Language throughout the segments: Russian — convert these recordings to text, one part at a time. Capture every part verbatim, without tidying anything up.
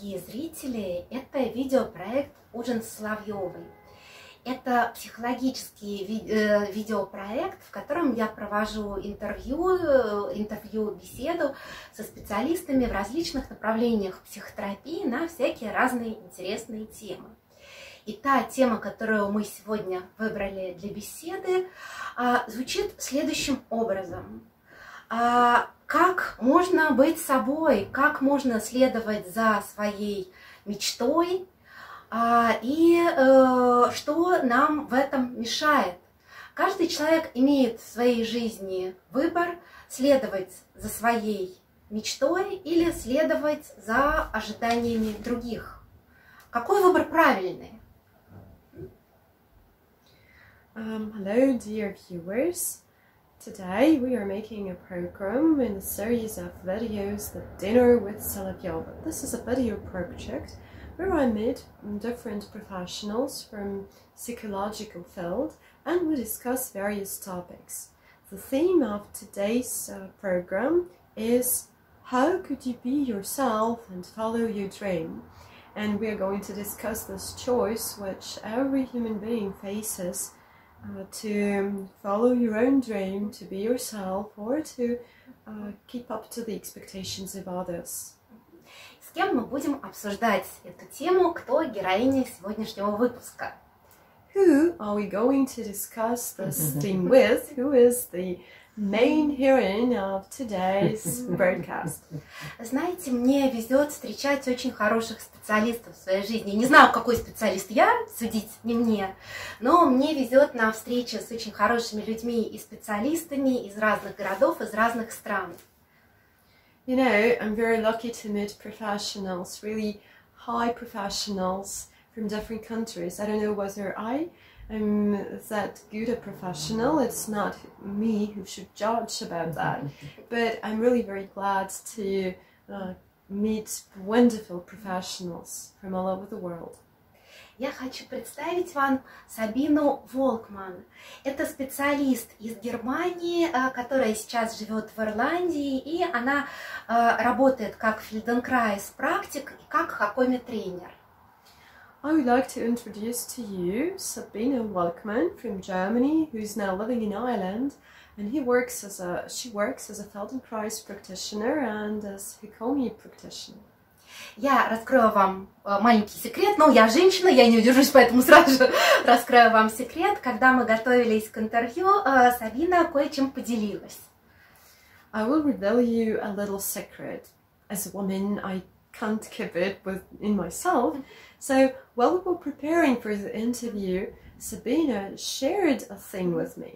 дорогие зрители, это видеопроект «Ужин с Соловьевой». Это психологический ви- видеопроект, в котором я провожу интервью, интервью, беседу со специалистами в различных направлениях психотерапии на всякие разные интересные темы. И та тема, которую мы сегодня выбрали для беседы, звучит следующим образом. Как можно быть собой, как можно следовать за своей мечтой и что нам в этом мешает. Каждый человек имеет в своей жизни выбор следовать за своей мечтой или следовать за ожиданиями других. Какой выбор правильный? Um, hello, dear viewers. Today we are making a program in a series of videos, the Dinner with Solovyova. This is a video project where I meet different professionals from psychological field and we discuss various topics. The theme of today's uh, program is how could you be yourself and follow your dream? And we are going to discuss this choice which every human being faces. Uh, to follow your own dream, to be yourself, or to uh, keep up to the expectations of others. С кем мы будем обсуждать эту тему? Кто героиня сегодняшнего выпуска? Who are we going to discuss this theme with? Who is the main heroine of today's broadcast? Знаете, мне везет встречать очень хороших специалистов в своей жизни. Не знаю, какой специалист я, судить не мне, но мне везет на встречи с очень хорошими людьми и специалистами из разных городов, из разных стран. You know, I'm very lucky to meet professionals, really high professionals from different countries. I don't know whether I I'm that good a professional, it's not me who should judge about that, but I'm really very glad to uh, meet wonderful professionals from all over the world. Я хочу представить вам Сабину Волкман. Это специалист из Германии, которая сейчас живет в Ирландии, и она работает как Фельденкрайс практик и как хакоми-тренер. I would like to introduce to you Sabina Volkman from Germany, who is now living in Ireland, and he works as a she works as a Feldenkrais practitioner and as hakomi practitioner. Я раскрою вам маленький секрет, но я женщина, я не удержусь, поэтому сразу же раскрою вам секрет. Когда мы готовились к интервью, Сабина кое-чем поделилась. I will reveal you a little secret. As a woman, I can't keep it within myself. So while we were preparing for the interview, Sabina shared a thing with me.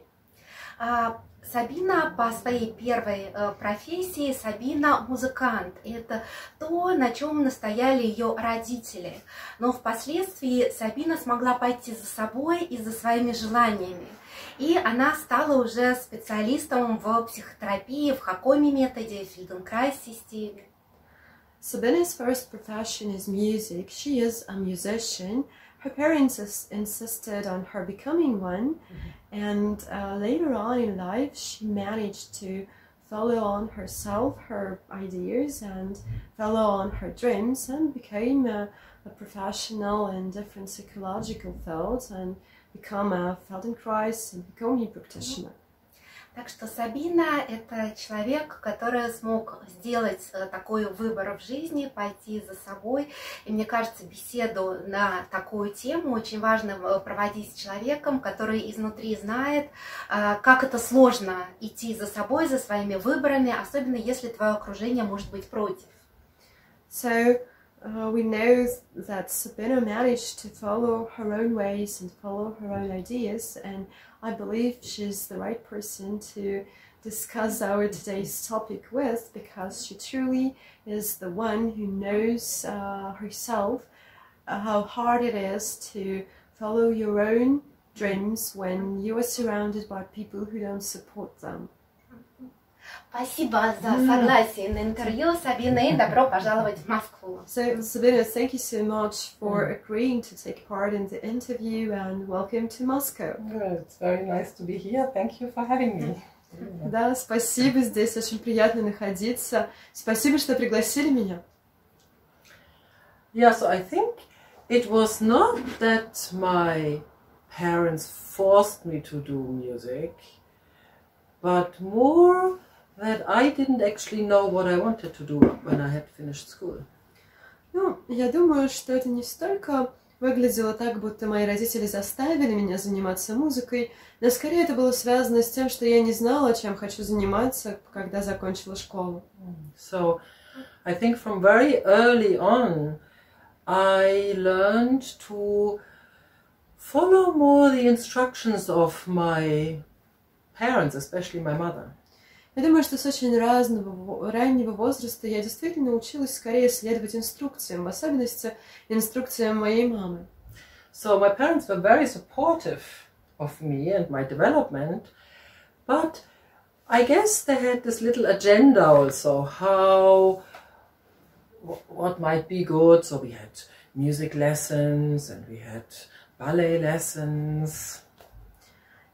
Uh, Сабина по своей первой uh, профессии, Сабина музыкант. Это то, на чем настояли ее родители. Но впоследствии Сабина смогла пойти за собой и за своими желаниями. И она стала уже специалистом в психотерапии, в хакоми-методе, в Фельденкрайс-системе. Sabina's first profession is music. She is a musician. Her parents is insisted on her becoming one, mm-hmm. and uh, later on in life she managed to follow on herself, her ideas, and follow on her dreams, and became a, a professional in different psychological fields, and become a Feldenkrais and hakomi practitioner. Mm-hmm. Так что Сабина – это человек, который смог сделать такой выбор в жизни, пойти за собой. И мне кажется, беседу на такую тему очень важно проводить с человеком, который изнутри знает, как это сложно идти за собой, за своими выборами, особенно если твое окружение может быть против. So, uh, we know that Sabina managed to follow her own ways and follow her own ideas, and I believe she's the right person to discuss our today's topic with, because she truly is the one who knows uh, herself uh, how hard it is to follow your own dreams when you are surrounded by people who don't support them. Спасибо за согласие на интервью, Сабина, и добро пожаловать в Москву. So, Sabina, thank you so much for agreeing to take part in the interview and welcome to Moscow. Yeah, it's very nice to be here. Thank you for having me. Да, спасибо, здесь очень приятно находиться. Спасибо, что пригласили меня. Yeah, so I think it was not that my parents forced me to do music, but more that I didn't actually know what I wanted to do when I had finished school. Ну, я думаю, что это не столько выглядело так, будто мои родители заставили меня заниматься музыкой, но скорее это было связано с тем, что я не знала, чем хочу заниматься, когда закончила школу. So, I think from very early on, I learned to follow more the instructions of my parents, especially my mother. Я думаю, что с очень разного раннего возраста я действительно училась скорее следовать инструкциям, в особенности инструкциям моей мамы. So my parents were very supportive of me and my development, but I guess they had this little agenda also, how, what might be good. So we had music lessons and we had ballet lessons.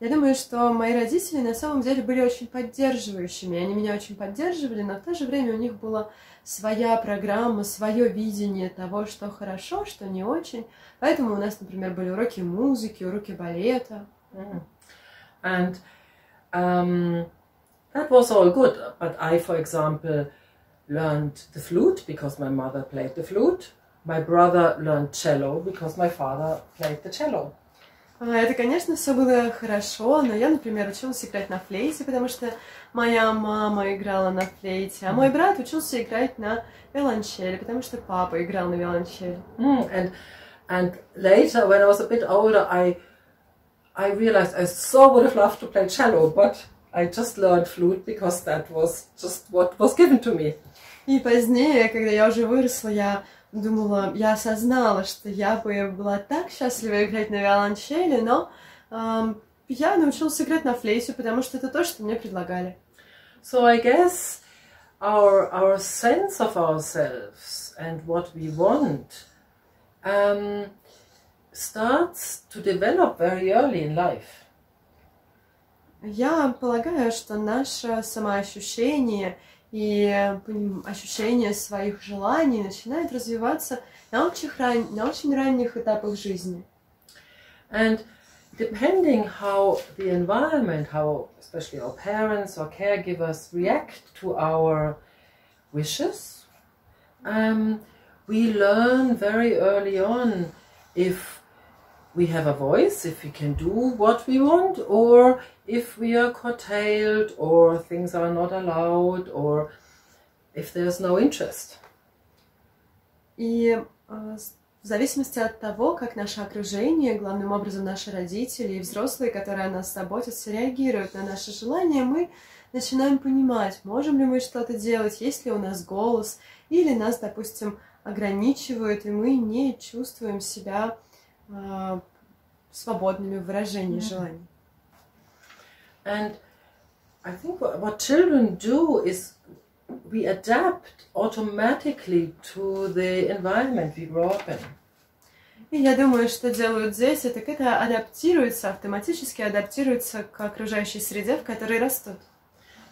Я думаю, что мои родители на самом деле были очень поддерживающими. Они меня очень поддерживали, но в то же время у них была своя программа, свое видение того, что хорошо, что не очень. Поэтому у нас, например, были уроки музыки, уроки балета. Mm. And um, that was all good, but I, for example, learned the flute because my mother played the flute. My brother learned cello because my father played the cello. Это, конечно, все было хорошо, но я, например, училась играть на флейте, потому что моя мама играла на флейте, а мой брат учился играть на виолончели, потому что папа играл на виолончели. Mm. And, and later, when I was a bit older, I, I realized I so would have loved to play cello, but I just learned flute because that was just what was given to me. И позднее, когда я уже выросла, я думала, я осознала, что я бы была так счастлива играть на виолончели, но um, я научилась играть на флейте, потому что это то, что мне предлагали. So I guess our, our sense of ourselves and what we want um, starts to develop very early in life. Я полагаю, что наше самоощущение и ощущение своих желаний начинает развиваться на очень, ран... на очень ранних этапах жизни. And depending how the environment, how especially our parents or caregivers react to our wishes, um, we learn very early on if we have a voice, if we can do what we want, or if we are curtailed, or things are not allowed, or if there's no interest. И uh, в зависимости от того, как наше окружение, главным образом наши родители и взрослые, которые о нас заботятся, реагируют на наши желания, мы начинаем понимать, можем ли мы что-то делать, есть ли у нас голос, или нас, допустим, ограничивают, и мы не чувствуем себя uh, свободными в выражении mm-hmm. желаний. And I think what children do is we adapt automatically to the environment we grow up in. И я думаю, что делают дети, так это адаптируется, автоматически адаптируется к окружающей среде, в которой растут.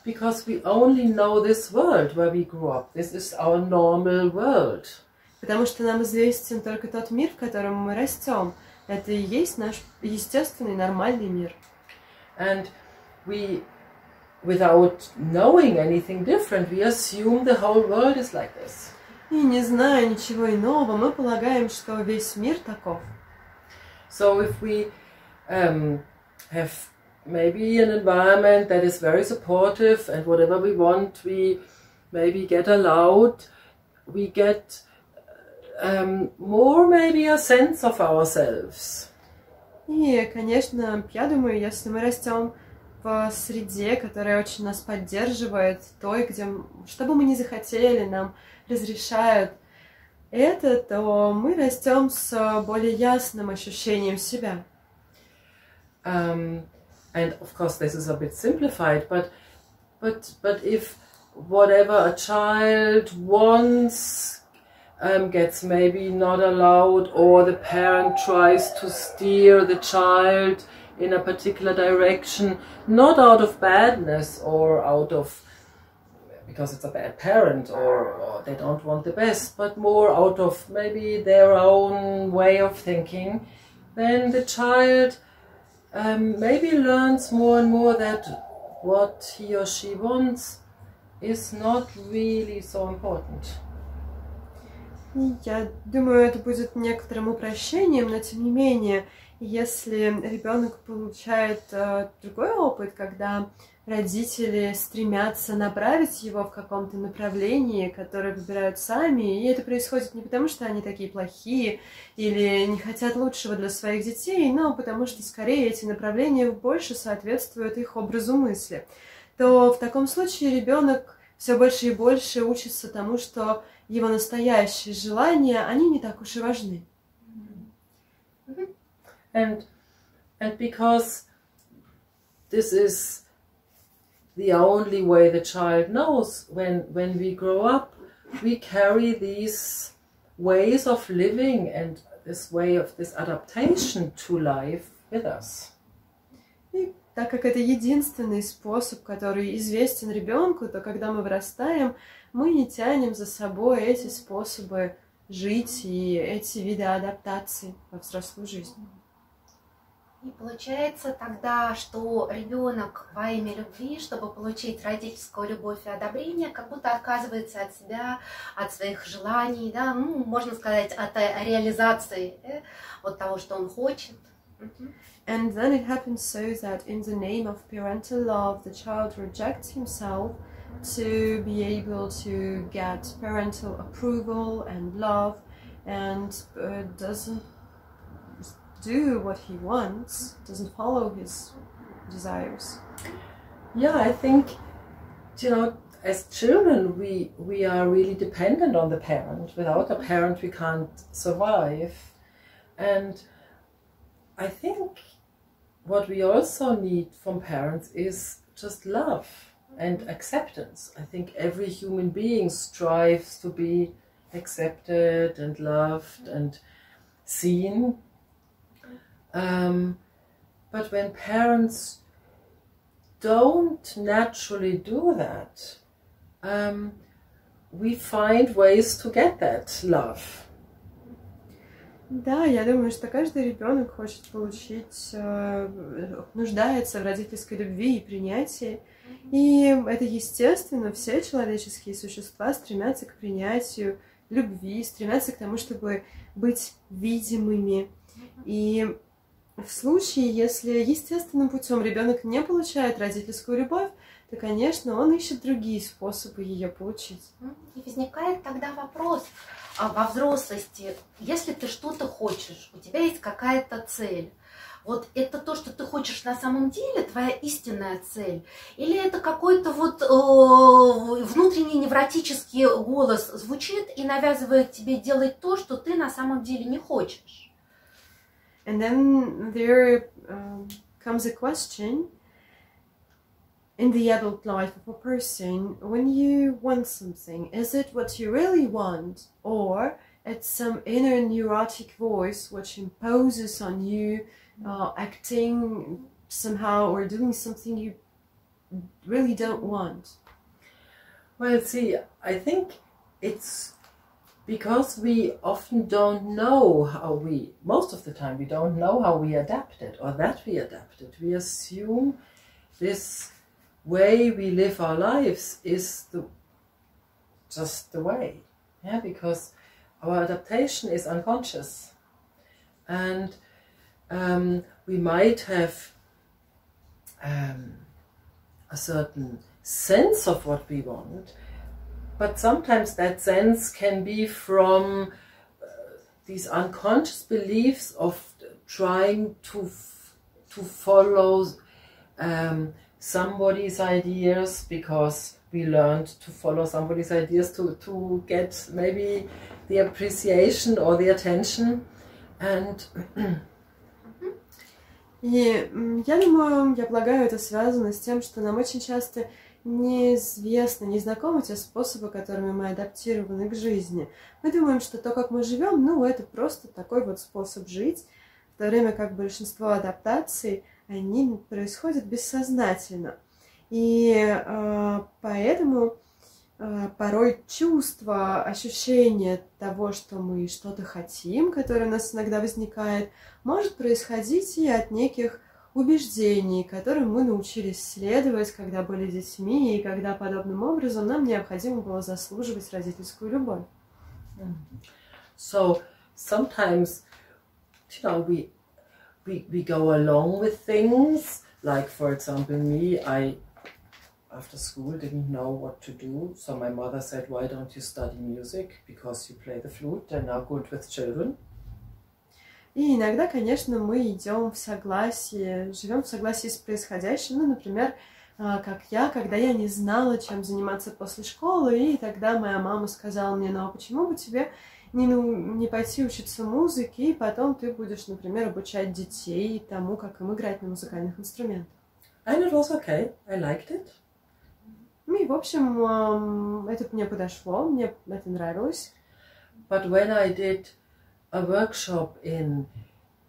Because we only know this world where we grew up. This is our normal world. Потому что нам известен только тот мир, в котором мы растем. Это и есть наш естественный, нормальный мир. And we, without knowing anything different, we assume the whole world is like this. И не зная ничего иного, мы полагаем, что весь мир таков. So if we um, have maybe an environment that is very supportive and whatever we want, we maybe get allowed, we get um, more maybe a sense of ourselves. И, конечно, я думаю, если мы растем в среде, которая очень нас поддерживает, той, где, что бы мы ни захотели, нам разрешают это, то мы растем с более ясным ощущением себя. Um, and of course, this is a bit simplified, but, but, but if whatever a child wants Um, gets maybe not allowed, or the parent tries to steer the child in a particular direction, not out of badness or out of because it's a bad parent, or, or they don't want the best, but more out of maybe their own way of thinking, then the child um, maybe learns more and more that what he or she wants is not really so important. Я думаю, это будет некоторым упрощением, но тем не менее, если ребенок получает э, другой опыт, когда родители стремятся направить его в каком-то направлении, которое выбирают сами, и это происходит не потому, что они такие плохие или не хотят лучшего для своих детей, но потому что скорее эти направления больше соответствуют их образу мысли, то в таком случае ребенок все больше и больше учится тому, что его настоящие желания, они не так уж и важны. Mm-hmm. and, and because this is the only way the child knows, when, when we grow up, we carry these ways of living and this way of this adaptation to life with us. И так как это единственный способ, который известен ребенку, то когда мы вырастаем, мы не тянем за собой эти способы жить и эти виды адаптации во взрослую жизнь. И получается тогда, что ребенок во имя любви, чтобы получить родительскую любовь и одобрение, как будто отказывается от себя, от своих желаний, да, ну, можно сказать, от реализации, да, вот того, что он хочет. And then it happens so that in the name of parental love, the child rejects himself to be able to get parental approval and love, and uh, doesn't do what he wants, doesn't follow his desires. Yeah, I think, you know, as children we we are really dependent on the parent. Without a parent we can't survive. And I think what we also need from parents is just love and acceptance. I think every human being strives to be accepted and loved and seen. Um, but when parents don't naturally do that, um, we find ways to get that love. Да, я думаю, что каждый ребенок хочет получить, нуждается в родительской любви и принятии. И это естественно, все человеческие существа стремятся к принятию любви, стремятся к тому, чтобы быть видимыми. И в случае, если естественным путем ребенок не получает родительскую любовь, то, конечно, он ищет другие способы ее получить. И возникает тогда вопрос во взрослости. Если ты что-то хочешь, у тебя есть какая-то цель, вот это то, что ты хочешь на самом деле, твоя истинная цель? Или это какой-то вот э, внутренний невротический голос звучит и навязывает тебе делать то, что ты на самом деле не хочешь? And then there um, comes a question in the adult life of a person, when you want something, is it what you really want, or it's some inner neurotic voice which imposes on you uh, acting somehow or doing something you really don't want? Well, see, I think it's because we often don't know how we, most of the time, we don't know how we adapted or that we adapted. We assume this way we live our lives is the, just the way. Yeah, because our adaptation is unconscious. And um, we might have um, a certain sense of what we want, but sometimes that sense can be from uh, these unconscious beliefs of trying to f to follow um, somebody's ideas, because we learned to follow somebody's ideas to, to get maybe the appreciation or the attention. And И я думаю, я полагаю, это связано с тем, что нам очень часто неизвестны, незнакомы те способы, которыми мы адаптированы к жизни. Мы думаем, что то, как мы живем, ну, это просто такой вот способ жить, в то время как большинство адаптаций, они происходят бессознательно. И э, поэтому порой чувство, ощущение того, что мы что-то хотим, которое у нас иногда возникает, может происходить и от неких убеждений, которым мы научились следовать, когда были детьми, и когда подобным образом нам необходимо было заслуживать родительскую любовь. So sometimes, you know, we we we go along with things. Like for example, me, I after school didn't know what to do, so my mother said, "Why don't you study music? Because you play the flute and are good with children." И иногда, конечно, мы идем в согласии, живем в согласии с происходящим. Ну, например, как я, когда я не знала, чем заниматься после школы, и тогда моя мама сказала мне: "Ну, а почему бы тебе не, ну, не пойти учиться музыке, и потом ты будешь, например, обучать детей тому, как им играть на музыкальных инструментах?" And it was okay. I liked it. И, в общем, это мне подошло, мне это нравилось. But when I did a workshop in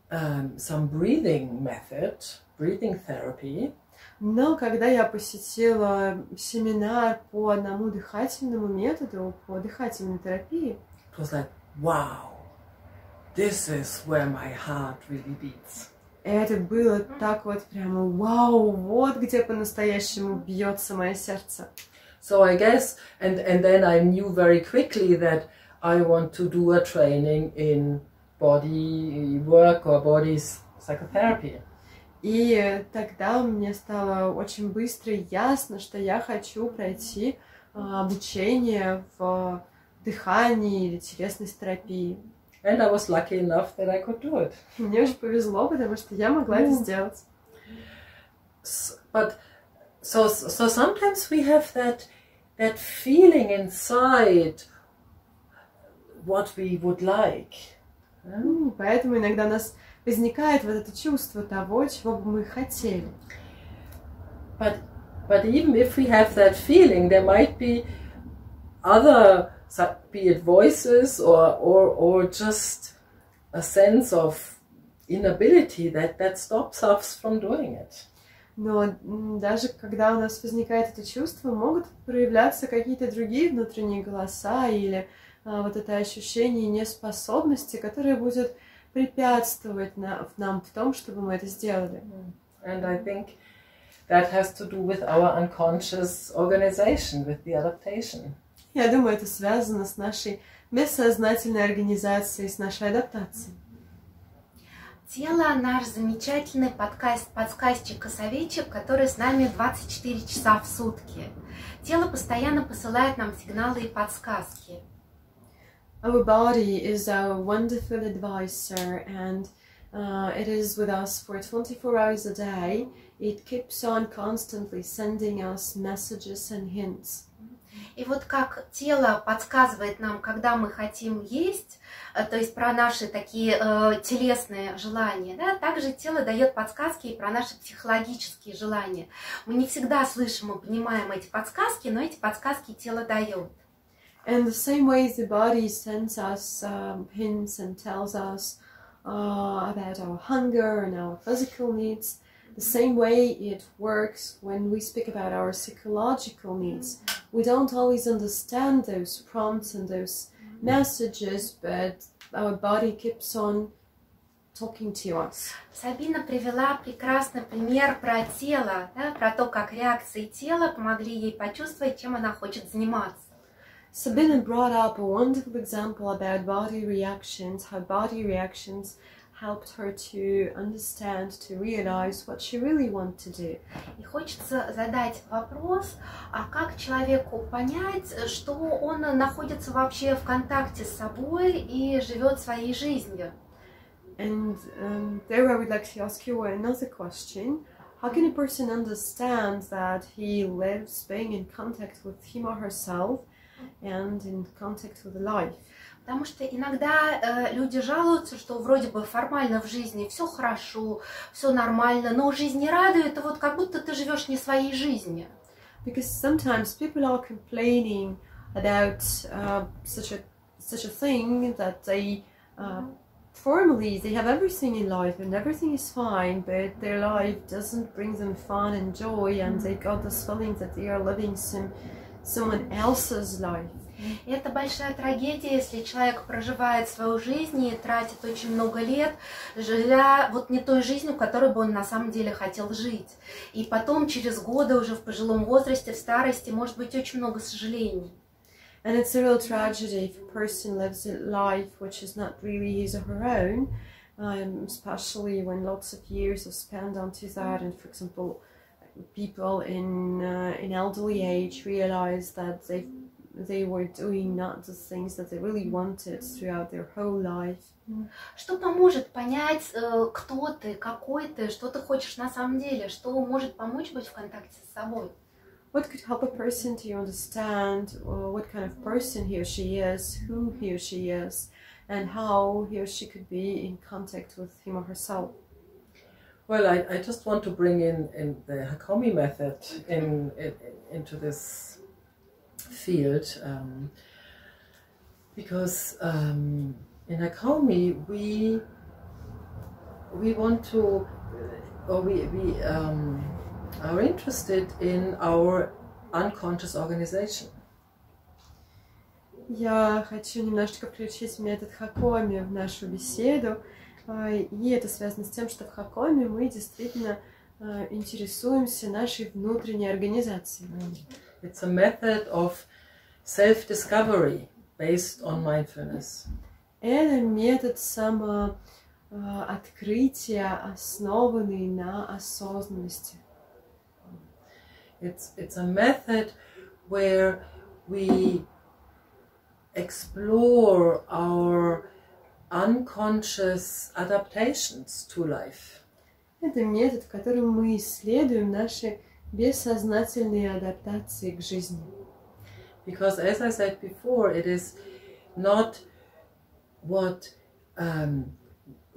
um, some breathing method, breathing therapy. Но когда я посетила семинар по одному дыхательному методу, по дыхательной терапии, it was like, wow, this is where my heart really beats. Это было так вот прямо, вау, вот где по-настоящему бьется мое сердце. So I guess, and and then I knew very quickly that I want to do a training in body work or body psychotherapy. И тогда мне стало очень быстро ясно, что я хочу пройти обучение в дыхании или телесной терапии. And I was lucky enough that I could do it. Мне же повезло, потому что я могла это сделать. But so so sometimes we have that that feeling inside. What we would like. Mm, поэтому иногда у нас возникает вот это чувство того, чего бы мы хотели. But, but even if we have that feeling, there might be other, be it voices or, or, or just a sense of inability that, that stops us from doing it. Но даже когда у нас возникает это чувство, могут проявляться какие-то другие внутренние голоса или вот это ощущение неспособности, которое будет препятствовать нам, нам в том, чтобы мы это сделали. And I think that has to do with our unconscious organization, with the adaptation. Я думаю, это связано с нашей бессознательной организацией, с нашей адаптацией. Тело — наш замечательный подкаст, подсказчик и советчик, который с нами двадцать четыре часа в сутки. Тело постоянно посылает нам сигналы и подсказки. Our body is our wonderful advisor, and uh, it is with us for twenty-four hours a day. It keeps on constantly sending us messages and hints. И вот как тело подсказывает нам, когда мы хотим есть, то есть про наши такие э, телесные желания, да, также тело дает подсказки и про наши психологические желания. Мы не всегда слышим и понимаем эти подсказки, но эти подсказки тело дает. And the same way the body sends us um, hints and tells us uh, about our hunger and our physical needs, the same way it works when we speak about our psychological needs. We don't always understand those prompts and those messages, but our body keeps on talking to us. Сабина привела прекрасный пример про тело, да, про то, как реакции тела помогли ей почувствовать, чем она хочет заниматься. Sabina brought up a wonderful example about body reactions, how body reactions helped her to understand, to realize what she really wanted to do. И хочется задать вопрос, а как человеку понять, что он находится вообще в контакте с собой и живет своей жизнью? And um, there I would like to ask you another question. How can a person understand that he lives being in contact with him or herself? And in contact with life. Потому что иногда э, люди жалуются, что вроде бы формально в жизни все хорошо, все нормально, но жизнь не радует, и вот как будто ты живешь не своей жизнью. Because sometimes people are complaining about uh, such a such a thing that they uh, formally they have everything in life and everything is fine, but their life doesn't bring them fun and joy, and they got this feeling that they are living some someone else's life. Это большая трагедия, если человек проживает свою жизнь и тратит очень много лет, живя вот не той жизнью, которой бы он на самом деле хотел жить. И потом, через годы, уже в пожилом возрасте, в старости, может быть очень много сожалений. And it's a real tragedy if a person lives a life which is not really his or her own, um, especially when lots of years are spent onto that. And for example, people in uh, in elderly age realize that they they were doing not the things that they really wanted throughout their whole life. Что поможет понять, кто ты, какой ты, что ты хочешь на самом деле, что может помочь быть в контакте с собой? What could help a person to understand what kind of person he or she is, who he or she is, and how he or she could be in contact with him or herself? Well, I, I just want to bring in, in the Hakomi method in, in, into this field, um, because um, in Hakomi we we want to, or we, we um, are interested in our unconscious organization. Я хочу немножечко включить метод Хакоми в нашу беседу, и это связано с тем, что в Хакоми мы действительно интересуемся нашей внутренней организацией. It's a method of self-discovery based on mindfulness. Это метод самооткрытия, основанный на осознанности. It's, it's a method where we explore our unconscious adaptations to life. Это метод, в котором мы исследуем наши бессознательные адаптации к жизни. Because, as I said before, it is not what um,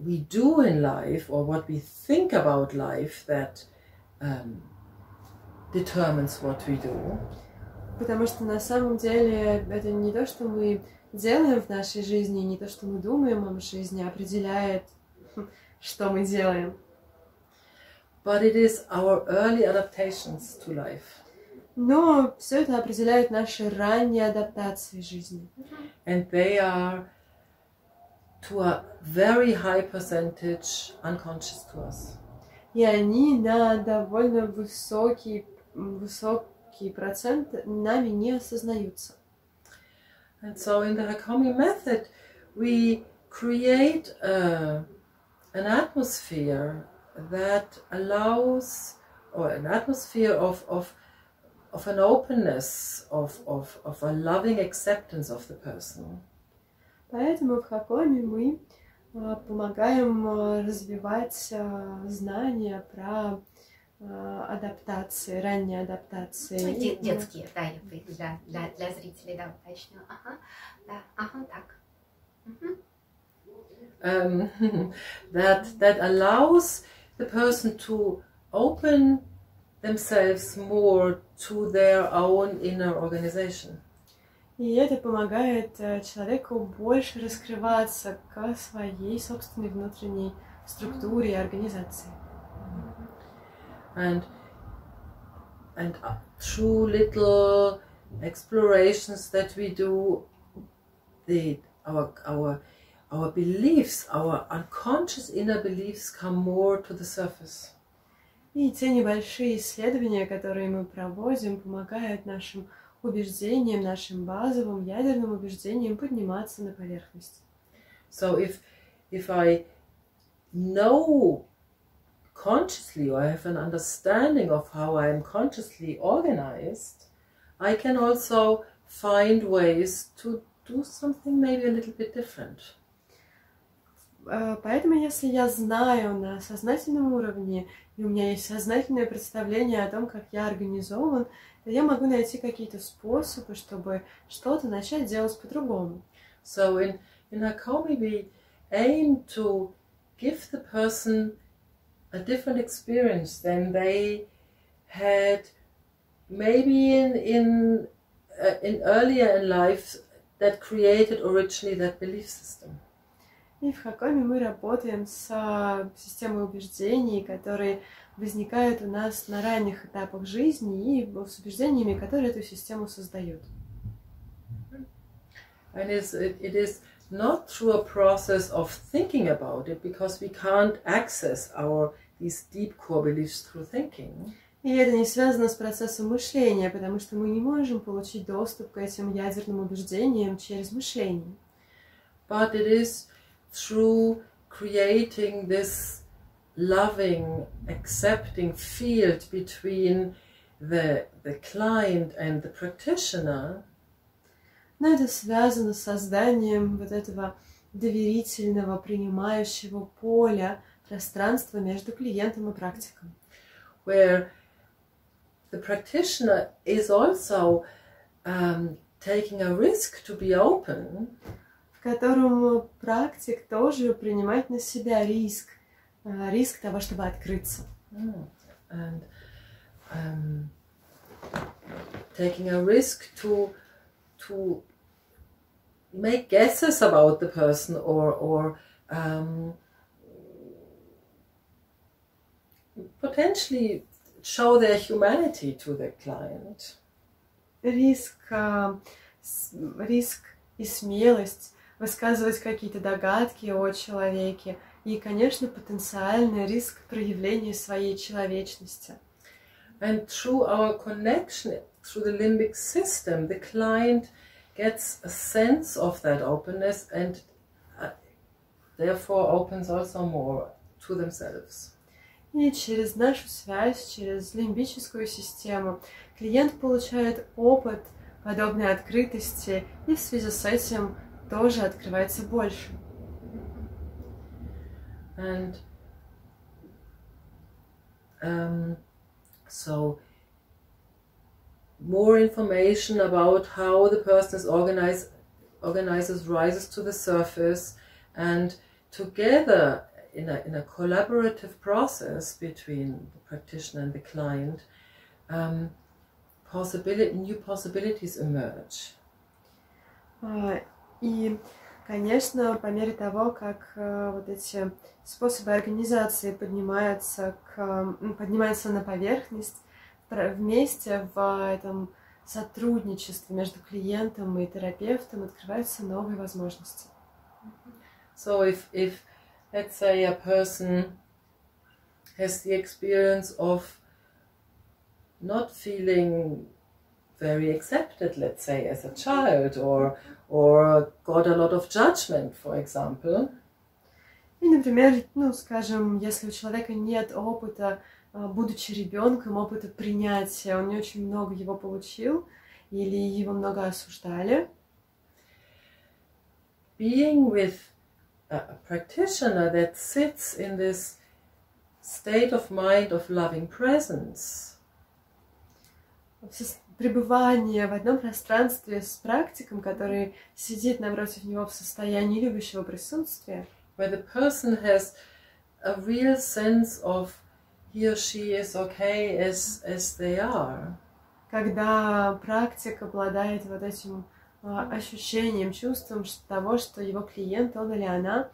we do in life or what we think about life that um, determines what we do. Потому что на самом деле это не то, что мы делаем в нашей жизни, не то, что мы думаем о жизни, определяет, что мы делаем. But it is our early adaptations to life. Но все это определяет наши ранние адаптации жизни. And they are to a very high percentage unconscious to us. И они на довольно высокий высокий процент нами не осознаются. And so in the Hakomi method we create a, an atmosphere that allows, or an atmosphere of, of, of an openness, of, of, of a loving acceptance of the person. Поэтому в Хакоми мы помогаем развивать знания про адаптации, ранние адаптации. Детские, да, для, для, для зрителей, да, уточню. Ага, да, ага, так. Угу. Um, that, that allows the person to open themselves more to their own inner organization. И это помогает человеку больше раскрываться к своей собственной внутренней структуре и организации. And and through little explorations that we do, the our our our beliefs, our unconscious inner beliefs, come more to the surface. И те небольшие исследования, которые мы проводим, помогают нашим убеждениям, нашим базовым ядерным убеждениям подниматься на поверхность. So if if I know consciously, or I have an understanding of how I am consciously organized, I can also find ways to do something maybe a little bit different. Поэтому, если я знаю на сознательном уровне, и у меня есть сознательное представление о том, как я организован, то я могу найти какие-то способы, чтобы что-то начать делать по-другому. So in, in Hakomi we aim to give the person a different experience than they had maybe in, in, uh, in earlier in life that created originally that belief system. И в Хакоми мы работаем с системой убеждений, которые возникают у нас на ранних этапах жизни и с убеждениями, которые эту систему создают. And it's, it, it is not through a process of thinking about it, because we can't access our these deep core beliefs through thinking. И это не связано с процессом мышления, потому что мы не можем получить доступ к этим ядерным убеждениям через мышление. But it is through creating this loving, accepting field between the the client and the practitioner. Но это связано с созданием вот этого доверительного, принимающего поля, пространства между клиентом и практиком. Where the practitioner is also um, taking a risk to be open. В котором практик тоже принимает на себя риск, риск того, чтобы открыться. Mm. And, um, taking a risk to to make guesses about the person or, or um, potentially show their humanity to the client. Риск, риск и смелость высказывать какие-то догадки о человеке и, конечно, потенциальный риск проявления своей человечности. And through our connection through the limbic system, the client gets a sense of that openness and uh, therefore opens also more to themselves. И через нашу связь, через лимбическую систему, клиент получает опыт подобной открытости и в связи с этим тоже открывается больше. And, um, so more information about how the person is organized, organizes rises to the surface, and together in a, in a collaborative process between the practitioner and the client, um, possibility, new possibilities emerge. И, конечно, по мере того, как вот эти способы организации поднимаются, к, поднимаются на поверхность, вместе в этом сотрудничестве между клиентом и терапевтом открываются новые возможности. So if, if let's say a person has the experience of not feeling very accepted, let's say, as a child, or or got a lot of judgment, for example. И, например, ну, скажем, если у человека нет опыта, будучи ребенком, опыта принятия, он не очень много его получил, или его много осуждали. Being with a practitioner that sits in this state of mind of loving presence. Пребывание в одном пространстве с практиком, который сидит напротив него в состоянии любящего присутствия. Where the person has a real sense of he or she is okay as, as they are. Когда практик обладает вот этим uh, ощущением, чувством того, что его клиент, он или она,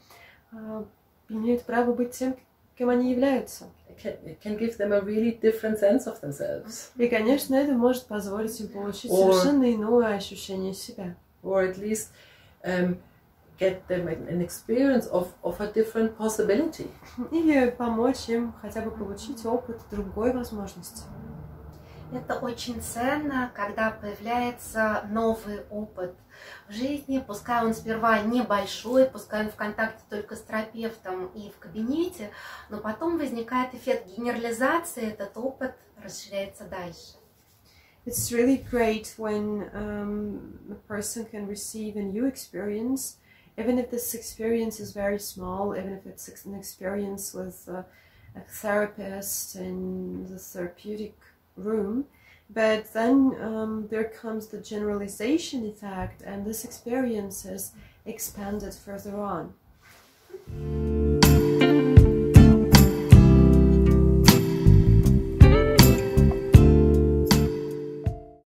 uh, имеют право быть тем, кем они являются. It can give them a really different sense of themselves. И, конечно, это может позволить им получить or, совершенно иное ощущение себя. Or at least um, get them an experience of, of a different possibility. Или помочь им хотя бы получить опыт другой возможности. Это очень ценно, когда появляется новый опыт в жизни, пускай он сперва небольшой, пускай он в контакте только с терапевтом и в кабинете, но потом возникает эффект генерализации, этот опыт расширяется дальше. It's really great when um, a person can receive a new experience, even if this experience is very small, even if it's an experience with a, a therapist in the therapeutic room, but then um, there comes the generalization effect, and this experience is expanded further on.